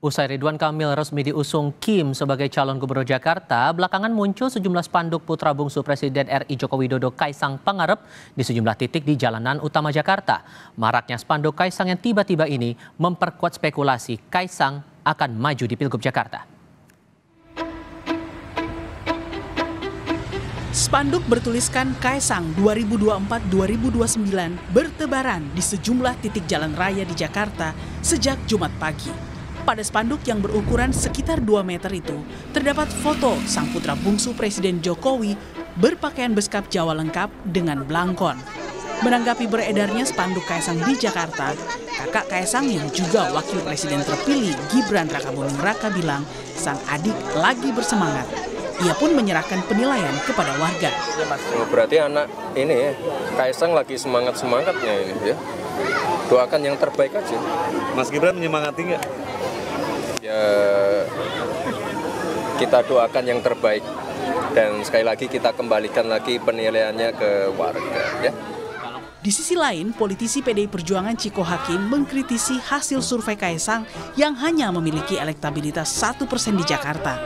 Usai Ridwan Kamil resmi diusung Kim sebagai calon gubernur Jakarta, belakangan muncul sejumlah spanduk putra bungsu Presiden RI Joko Widodo Kaesang Pangarep di sejumlah titik di jalanan utama Jakarta. Maraknya spanduk Kaesang yang tiba-tiba ini memperkuat spekulasi Kaesang akan maju di Pilgub Jakarta. Spanduk bertuliskan Kaesang 2024-2029 bertebaran di sejumlah titik jalan raya di Jakarta sejak Jumat pagi. Pada spanduk yang berukuran sekitar 2 meter itu, terdapat foto sang putra bungsu Presiden Jokowi berpakaian beskap Jawa lengkap dengan blangkon. Menanggapi beredarnya spanduk Kaesang di Jakarta, kakak Kaesang yang juga wakil presiden terpilih Gibran Rakabuming Raka bilang sang adik lagi bersemangat. Ia pun menyerahkan penilaian kepada warga. Berarti anak ini Kaesang lagi semangat-semangatnya ini ya. Doakan yang terbaik aja. Mas Gibran menyemangati nggak? Ya, kita doakan yang terbaik dan sekali lagi kita kembalikan lagi penilaiannya ke warga ya. Di sisi lain, politisi PDI Perjuangan Chico Hakim mengkritisi hasil survei Kaesang yang hanya memiliki elektabilitas 1% di Jakarta.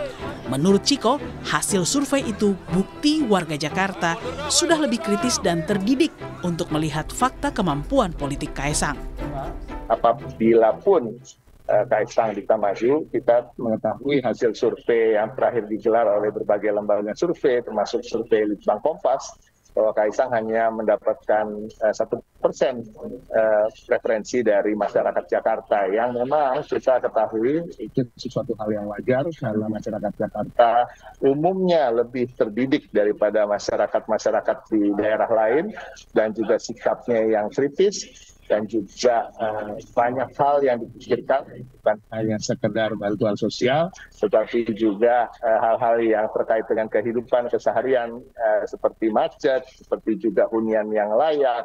Menurut Chico, hasil survei itu bukti warga Jakarta sudah lebih kritis dan terdidik untuk melihat fakta kemampuan politik Kaesang. Apabila pun Kaesang kita maju, kita mengetahui hasil survei yang terakhir digelar oleh berbagai lembaga survei, termasuk survei Litbang Kompas, bahwa Kaesang hanya mendapatkan 1% preferensi dari masyarakat Jakarta yang memang kita ketahui itu sesuatu hal yang wajar karena masyarakat Jakarta umumnya lebih terdidik daripada masyarakat-masyarakat di daerah lain dan juga sikapnya yang kritis dan juga banyak hal yang dipikirkan bukan hanya sekedar bantuan sosial tetapi juga hal-hal yang terkait dengan kehidupan keseharian seperti macet, seperti juga hunian yang layak,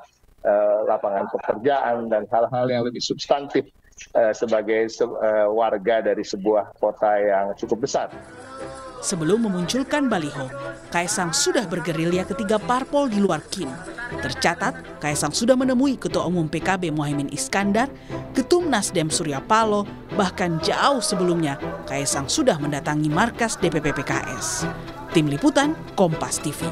lapangan pekerjaan dan hal-hal yang lebih substantif sebagai warga dari sebuah kota yang cukup besar. Sebelum memunculkan baliho, Kaesang sudah bergerilya ketiga parpol di luar Kim. Tercatat, Kaesang sudah menemui Ketua Umum PKB Muhaimin Iskandar, Ketum Nasdem Surya Paloh, bahkan jauh sebelumnya Kaesang sudah mendatangi markas DPP PKS. Tim Liputan, Kompas TV.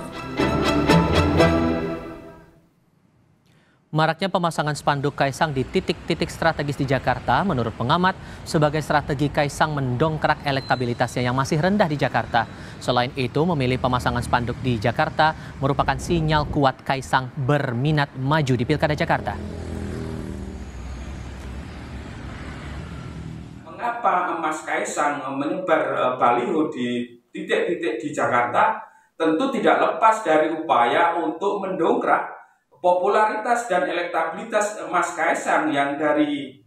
Maraknya pemasangan spanduk Kaesang di titik-titik strategis di Jakarta menurut pengamat sebagai strategi Kaesang mendongkrak elektabilitasnya yang masih rendah di Jakarta. Selain itu, memilih pemasangan spanduk di Jakarta merupakan sinyal kuat Kaesang berminat maju di Pilkada Jakarta. Mengapa Mas Kaesang menyebar baliho di titik-titik di Jakarta tentu tidak lepas dari upaya untuk mendongkrak popularitas dan elektabilitas Mas Kaesang yang dari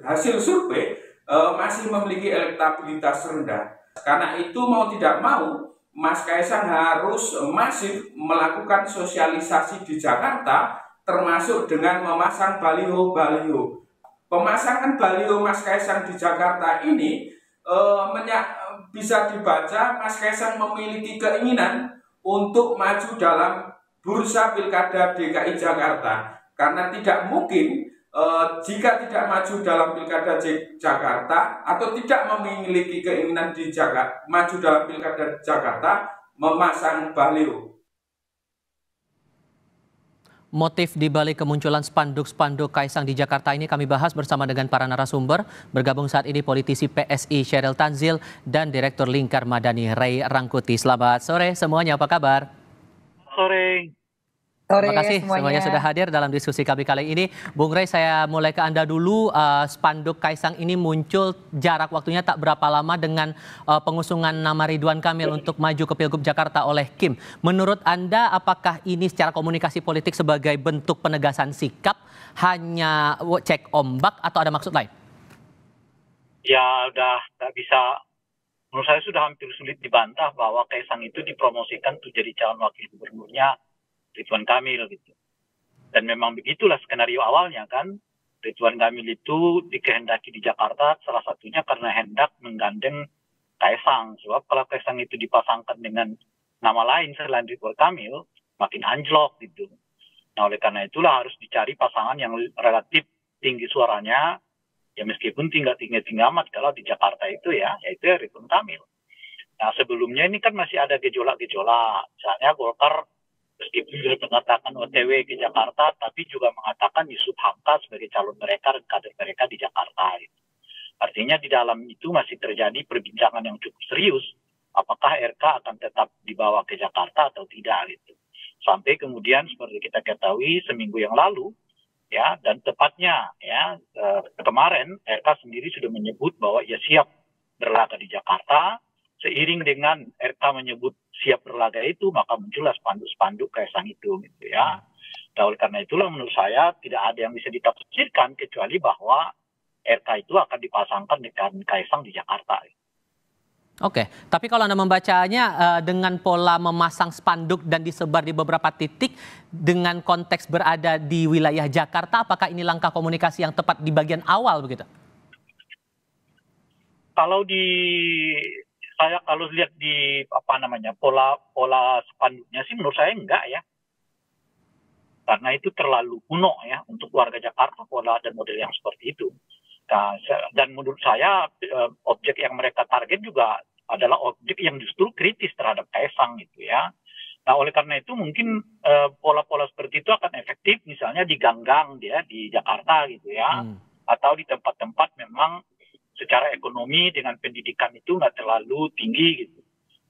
hasil survei masih memiliki elektabilitas rendah. Karena itu mau tidak mau Mas Kaesang harus masif melakukan sosialisasi di Jakarta termasuk dengan memasang baliho-baliho. Pemasangan baliho Mas Kaesang di Jakarta ini bisa dibaca Mas Kaesang memiliki keinginan untuk maju dalam Bursa Pilkada DKI Jakarta karena tidak mungkin jika tidak maju dalam Pilkada Jakarta atau tidak memiliki keinginan di Jakarta maju dalam Pilkada Jakarta memasang baliho. Motif di balik kemunculan spanduk-spanduk Kaesang di Jakarta ini kami bahas bersama dengan para narasumber. Bergabung saat ini politisi PSI Sheryl Tanzil dan Direktur Lingkar Madani Ray Rangkuti. Selamat sore semuanya, apa kabar? Sore. Terima kasih semuanya sudah hadir dalam diskusi kami kali ini. Bung Ray, saya mulai ke Anda dulu. Spanduk Kaesang ini muncul jarak waktunya tak berapa lama dengan pengusungan nama Ridwan Kamil untuk maju ke Pilgub Jakarta oleh Kim. Menurut Anda, apakah ini secara komunikasi politik sebagai bentuk penegasan sikap hanya cek ombak atau ada maksud lain? Ya, udah nggak bisa. Menurut saya sudah hampir sulit dibantah bahwa Kaesang itu dipromosikan untuk jadi calon wakil gubernurnya Ridwan Kamil gitu. Dan memang begitulah skenario awalnya kan. Ridwan Kamil itu dikehendaki di Jakarta salah satunya karena hendak menggandeng Kaesang. Sebab kalau Kaesang itu dipasangkan dengan nama lain selain Ridwan Kamil makin anjlok gitu. Nah oleh karena itulah harus dicari pasangan yang relatif tinggi suaranya ya meskipun tinggi-tinggi amat kalau di Jakarta itu ya, yaitu Ridwan Kamil. Nah sebelumnya ini kan masih ada gejolak-gejolak, misalnya Golkar meskipun sudah mengatakan OTW ke Jakarta, tapi juga mengatakan Yusuf Hamka sebagai calon mereka, kader mereka di Jakarta. Gitu. Artinya di dalam itu masih terjadi perbincangan yang cukup serius, apakah RK akan tetap dibawa ke Jakarta atau tidak gitu. Sampai kemudian seperti kita ketahui seminggu yang lalu, ya dan tepatnya ya kemarin RK sendiri sudah menyebut bahwa ia siap berlaga di Jakarta. Seiring dengan RK menyebut siap berlaga itu, maka muncullah spanduk-spanduk Kaesang itu, gitu ya. Nah, oleh karena itulah menurut saya tidak ada yang bisa ditafsirkan kecuali bahwa RK itu akan dipasangkan dengan Kaesang di Jakarta. Oke, tapi kalau Anda membacanya dengan pola memasang spanduk dan disebar di beberapa titik dengan konteks berada di wilayah Jakarta, apakah ini langkah komunikasi yang tepat di bagian awal begitu? Kalau di kalau lihat di apa namanya pola spanduknya sih menurut saya enggak ya, karena itu terlalu kuno ya untuk warga Jakarta pola dan model yang seperti itu. Nah, dan menurut saya objek yang mereka target juga adalah objek yang justru kritis terhadap Kaesang gitu ya. Nah oleh karena itu mungkin pola-pola seperti itu akan efektif misalnya di gang-gang dia di Jakarta gitu ya, atau di tempat-tempat memang secara ekonomi dengan pendidikan itu nggak terlalu tinggi gitu.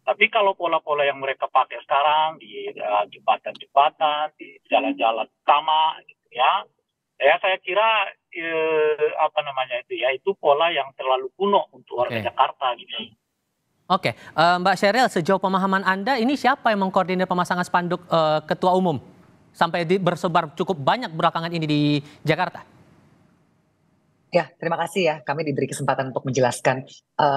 Tapi kalau pola-pola yang mereka pakai sekarang di jembatan-jembatan, di jalan-jalan utama gitu ya, ya saya kira itu pola yang terlalu kuno untuk warga Jakarta gitu. Oke, Mbak Sheryl, sejauh pemahaman Anda ini siapa yang mengkoordinir pemasangan spanduk ketua umum sampai bersebar cukup banyak belakangan ini di Jakarta? Ya, terima kasih ya. Kami diberi kesempatan untuk menjelaskan.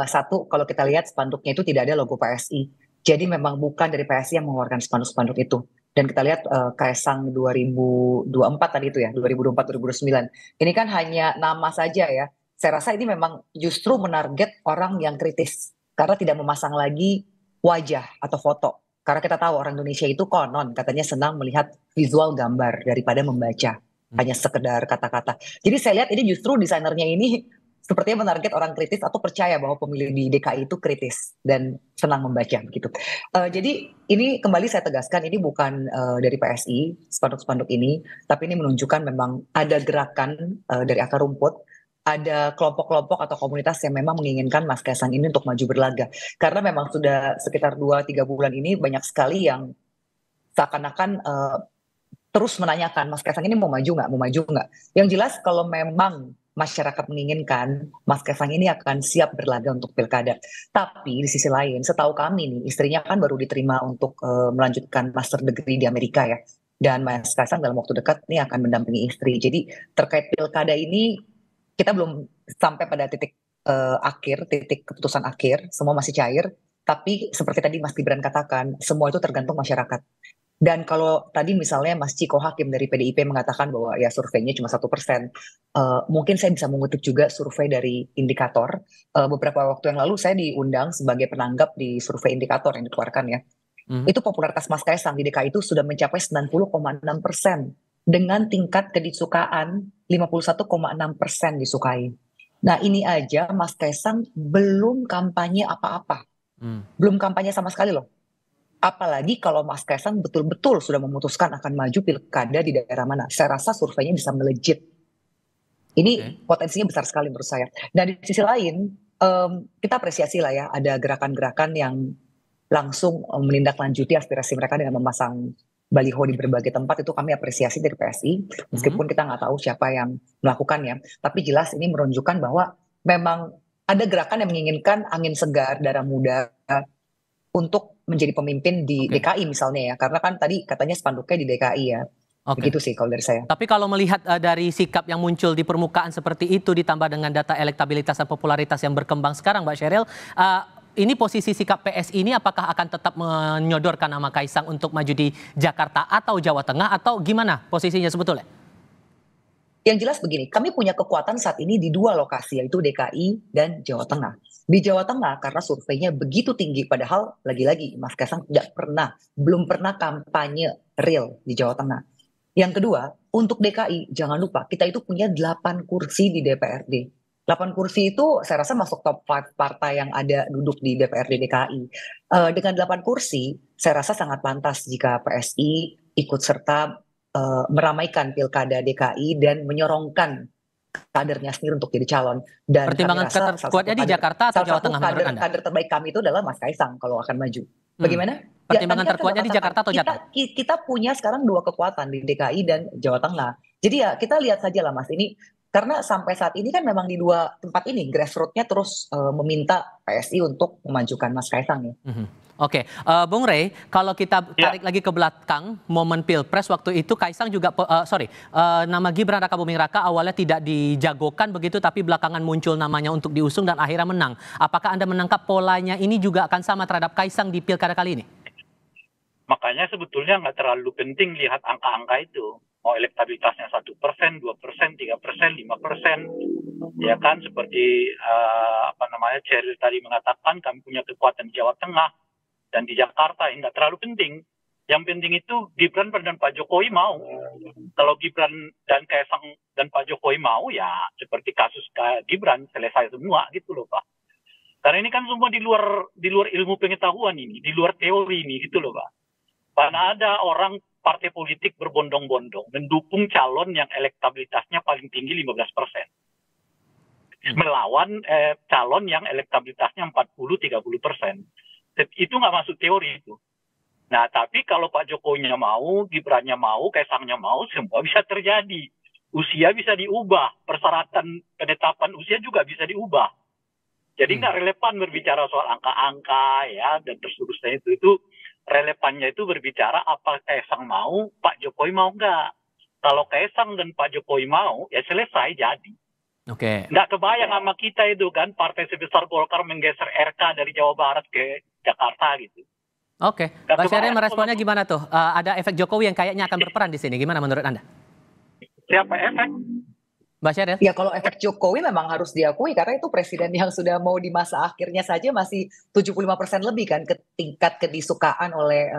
Satu, kalau kita lihat spanduknya itu tidak ada logo PSI. Jadi memang bukan dari PSI yang mengeluarkan spanduk-spanduk itu. Dan kita lihat Kaesang 2024 tadi itu ya, 2024-2009. Ini kan hanya nama saja ya. Saya rasa ini memang justru menarget orang yang kritis. Karena tidak memasang lagi wajah atau foto. Karena kita tahu orang Indonesia itu konon katanya senang melihat visual gambar daripada membaca. Hanya sekedar kata-kata. Jadi saya lihat ini justru desainernya ini sepertinya menarget orang kritis atau percaya bahwa pemilih di DKI itu kritis dan senang membaca begitu. Jadi ini kembali saya tegaskan ini bukan dari PSI spanduk-spanduk ini, tapi ini menunjukkan memang ada gerakan dari akar rumput, ada kelompok-kelompok atau komunitas yang memang menginginkan Mas Kaesang ini untuk maju berlaga. Karena memang sudah sekitar 2-3 bulan ini banyak sekali yang seakan-akan terus menanyakan Mas Kaesang ini mau maju nggak, mau maju nggak. Yang jelas kalau memang masyarakat menginginkan Mas Kaesang ini akan siap berlaga untuk pilkada. Tapi di sisi lain setahu kami nih istrinya kan baru diterima untuk melanjutkan master degree di Amerika ya. Dan Mas Kaesang dalam waktu dekat nih akan mendampingi istri. Jadi terkait pilkada ini kita belum sampai pada titik akhir, titik keputusan akhir. Semua masih cair. Tapi seperti tadi Mas Gibran katakan semua itu tergantung masyarakat. Dan kalau tadi misalnya Mas Chico Hakim dari PDIP mengatakan bahwa ya surveinya cuma 1%, mungkin saya bisa mengutip juga survei dari Indikator. Beberapa waktu yang lalu saya diundang sebagai penanggap di survei Indikator yang dikeluarkan ya. Itu popularitas Mas Kaesang di DKI itu sudah mencapai 90,6% dengan tingkat kedisukaan 51,6% disukai. Nah ini aja Mas Kaesang belum kampanye apa-apa, belum kampanye sama sekali loh. Apalagi kalau Mas Kaesang betul-betul sudah memutuskan akan maju pilkada di daerah mana. Saya rasa surveinya bisa melejit. Ini potensinya besar sekali menurut saya. Dan di sisi lain, kita apresiasi lah ya ada gerakan-gerakan yang langsung menindaklanjuti aspirasi mereka dengan memasang baliho di berbagai tempat. Itu kami apresiasi dari PSI. Meskipun kita nggak tahu siapa yang melakukannya. Tapi jelas ini menunjukkan bahwa memang ada gerakan yang menginginkan angin segar, darah muda untuk menjadi pemimpin di DKI misalnya ya, karena kan tadi katanya spanduknya di DKI ya, begitu sih kalau dari saya. Tapi kalau melihat dari sikap yang muncul di permukaan seperti itu ditambah dengan data elektabilitas dan popularitas yang berkembang sekarang Mbak Sheryl, ini posisi sikap PSI ini apakah akan tetap menyodorkan nama Kaesang untuk maju di Jakarta atau Jawa Tengah atau gimana posisinya sebetulnya? Yang jelas begini, kami punya kekuatan saat ini di dua lokasi yaitu DKI dan Jawa Tengah. Di Jawa Tengah karena surveinya begitu tinggi padahal lagi-lagi Mas Kaesang belum pernah kampanye real di Jawa Tengah. Yang kedua, untuk DKI jangan lupa kita itu punya 8 kursi di DPRD. 8 kursi itu saya rasa masuk top 5 partai yang ada duduk di DPRD DKI. Dengan 8 kursi, saya rasa sangat pantas jika PSI ikut serta meramaikan pilkada DKI dan menyorongkan kadernya sendiri untuk jadi calon. Dan pertimbangan kader kuatnya di Jakarta atau Jawa Tengah menurut Anda? Kader terbaik kami itu adalah Mas Kaesang kalau akan maju. Bagaimana? Pertimbangan terkuatnya di Jakarta atau Jakarta? Kita punya sekarang dua kekuatan di DKI dan Jawa Tengah. Jadi ya kita lihat saja lah Mas ini. Karena sampai saat ini kan memang di dua tempat ini grassrootsnya terus meminta PSI untuk memajukan Mas Kaesang ya. Oke, Bung Ray, kalau kita tarik lagi ke belakang momen pilpres waktu itu Kaesang juga nama Gibran Rakabuming Raka awalnya tidak dijagokan begitu, tapi belakangan muncul namanya untuk diusung dan akhirnya menang. Apakah Anda menangkap polanya ini juga akan sama terhadap Kaesang di pilkada kali ini? Makanya sebetulnya nggak terlalu penting lihat angka-angka itu. Mau elektabilitasnya 1%, 2%, 3%, 5%, ya kan? Seperti Sheryl tadi mengatakan kami punya kekuatan di Jawa Tengah dan di Jakarta, ini nggak terlalu penting. Yang penting itu Gibran dan Pak Jokowi mau. Kalau Gibran dan Kaesang dan Pak Jokowi mau, ya seperti kasus Gibran selesai semua gitu loh Pak. Karena ini kan semua di luar ilmu pengetahuan ini, di luar teori ini gitu loh Pak. Karena ada orang partai politik berbondong-bondong mendukung calon yang elektabilitasnya paling tinggi 15%. Melawan calon yang elektabilitasnya 40-30%. Itu nggak masuk teori itu. Nah, tapi kalau Pak Jokowinya mau, Gibrannya mau, Kaesangnya mau, semua bisa terjadi. Usia bisa diubah, persyaratan penetapan usia juga bisa diubah. Jadi nggak relevan berbicara soal angka-angka ya dan terus-terusnya itu relevannya itu berbicara apa Kaesang mau, Pak Jokowi mau nggak. Kalau Kaesang dan Pak Jokowi mau, ya selesai jadi. Oke. Nggak kebayang sama kita itu kan, partai sebesar Golkar menggeser RK dari Jawa Barat ke Jakarta gitu. Oke. Bang Sheryl meresponnya gimana tuh? Ada efek Jokowi yang kayaknya akan berperan di sini. Gimana menurut Anda? Siapa efek? Ya kalau efek Jokowi memang harus diakui karena itu presiden yang sudah mau di masa akhirnya saja masih 75% lebih kan ke tingkat kedisukaan oleh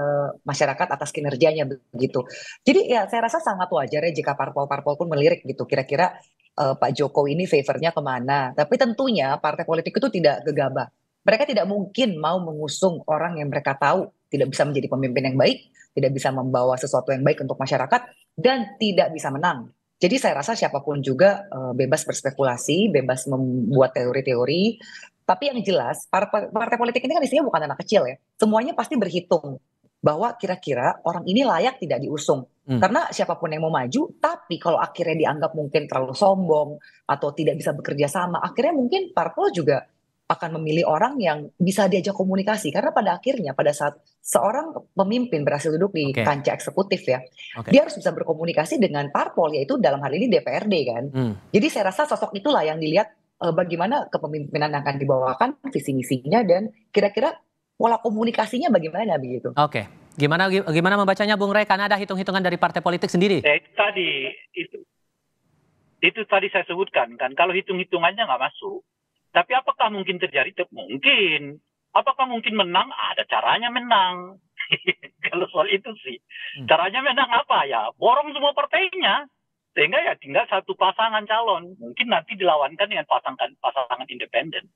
masyarakat atas kinerjanya begitu. Jadi ya saya rasa sangat wajar ya jika parpol-parpol pun melirik gitu kira-kira Pak Jokowi ini favornya kemana. Tapi tentunya partai politik itu tidak gegabah. Mereka tidak mungkin mau mengusung orang yang mereka tahu tidak bisa menjadi pemimpin yang baik, tidak bisa membawa sesuatu yang baik untuk masyarakat dan tidak bisa menang. Jadi saya rasa siapapun juga bebas berspekulasi, bebas membuat teori-teori. Tapi yang jelas, partai politik ini kan isinya bukan anak kecil ya. Semuanya pasti berhitung bahwa kira-kira orang ini layak tidak diusung. Karena siapapun yang mau maju, tapi kalau akhirnya dianggap mungkin terlalu sombong atau tidak bisa bekerja sama, akhirnya mungkin parpol juga akan memilih orang yang bisa diajak komunikasi. Karena pada akhirnya, pada saat seorang pemimpin berhasil duduk di kancah eksekutif ya, dia harus bisa berkomunikasi dengan parpol, yaitu dalam hal ini DPRD kan. Jadi saya rasa sosok itulah yang dilihat bagaimana kepemimpinan yang akan dibawakan, visi misinya dan kira-kira pola komunikasinya bagaimana begitu. Oke, gimana membacanya Bung Ray? Karena ada hitung-hitungan dari partai politik sendiri. Itu tadi saya sebutkan kan, kalau hitung-hitungannya nggak masuk. Tapi apakah mungkin terjadi? Mungkin. Apakah mungkin menang? Ada caranya menang. Kalau soal itu sih. Caranya menang apa ya? Borong semua partainya. Sehingga ya tinggal satu pasangan calon. Mungkin nanti dilawankan dengan pasangan independen.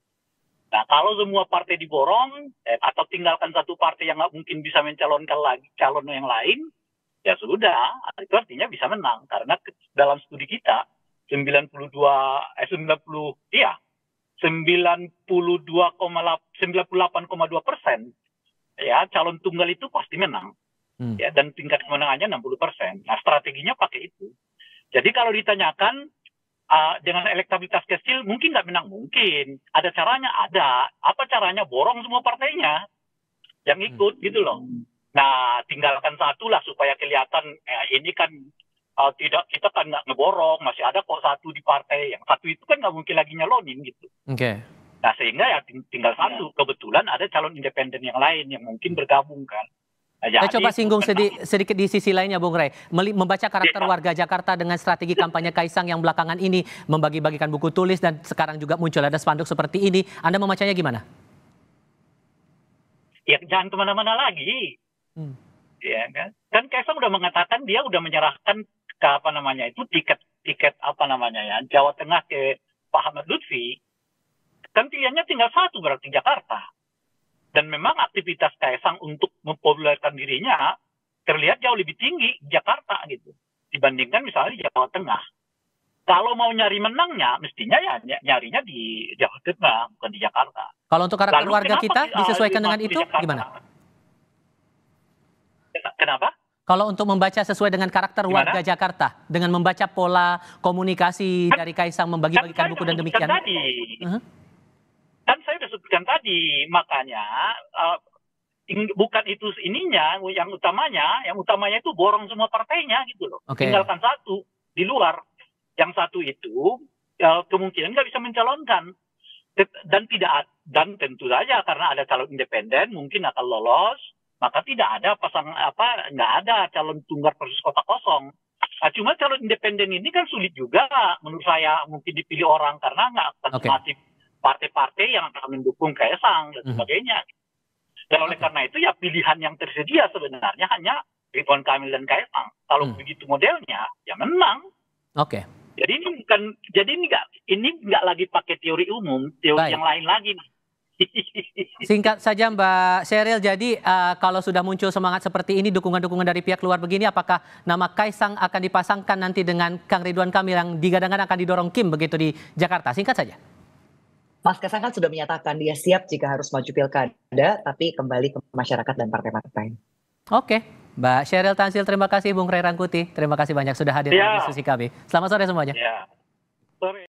Nah kalau semua partai diborong, atau tinggalkan satu partai yang nggak mungkin bisa mencalonkan lagi calon yang lain, ya sudah. Itu artinya bisa menang. Karena dalam studi kita, 98,2% ya calon tunggal itu pasti menang ya, dan tingkat kemenangannya 60%. Nah strateginya pakai itu. Jadi kalau ditanyakan dengan elektabilitas kecil mungkin nggak menang, mungkin ada caranya, ada apa caranya, borong semua partainya yang ikut gitu loh. Nah tinggalkan satu lah supaya kelihatan ini kan kita kan nggak ngeborong, masih ada kok satu di partai, yang satu itu kan nggak mungkin lagi nyalonin gitu. Nah sehingga ya tinggal satu, kebetulan ada calon independen yang lain yang mungkin bergabung kan. Nah, coba singgung sedikit di sisi lainnya Bung Ray, membaca karakter warga Jakarta dengan strategi kampanye Kaesang yang belakangan ini membagi-bagikan buku tulis dan sekarang juga muncul ada spanduk seperti ini, Anda membacanya gimana? Ya jangan kemana-mana lagi, ya kan Kaesang udah mengatakan dia udah menyerahkan ke tiket Jawa Tengah ke Pak Ahmad Lutfi, kan pilihannya tinggal satu berarti Jakarta. Dan memang aktivitas Kaesang untuk mempopulerkan dirinya terlihat jauh lebih tinggi di Jakarta gitu dibandingkan misalnya di Jawa Tengah. Kalau mau nyari menangnya, mestinya ya nyarinya di Jawa Tengah, bukan di Jakarta. Kalau untuk karakter warga kita disesuaikan dengan itu gimana? Kenapa? Kalau untuk membaca sesuai dengan karakter warga Jakarta, dengan membaca pola komunikasi dari Kaesang membagi-bagikan buku dan demikian. Kan saya sudah sebutkan tadi, makanya bukan itu ininya, yang utamanya itu borong semua partainya gitu loh. Okay. Tinggalkan satu di luar. Yang satu itu kemungkinan nggak bisa mencalonkan dan tentu saja karena ada calon independen mungkin akan lolos, maka tidak ada nggak ada calon tunggal persis kota kosong. Nah, cuma calon independen ini kan sulit juga menurut saya mungkin dipilih orang karena nggak akan masif partai-partai yang akan mendukung Kaesang dan sebagainya. Dan oleh karena itu ya pilihan yang tersedia sebenarnya hanya Ridwan Kamil dan Kaesang. Kalau begitu modelnya ya menang. Oke. Jadi ini bukan, ini nggak lagi pakai teori umum, teori yang lain lagi. Singkat saja Mbak Sheryl, jadi kalau sudah muncul semangat seperti ini, dukungan-dukungan dari pihak luar begini, apakah nama Kaesang akan dipasangkan nanti dengan Kang Ridwan Kamil yang digadang-gadang akan didorong Kim begitu di Jakarta? Singkat saja. Mas Kaesang kan sudah menyatakan dia siap jika harus maju pilkada, tapi kembali ke masyarakat dan partai-partai. Oke. Mbak Sheryl Tanzil, terima kasih. Bung Ray Rangkuti, terima kasih banyak sudah hadir di diskusi kami. Selamat sore semuanya.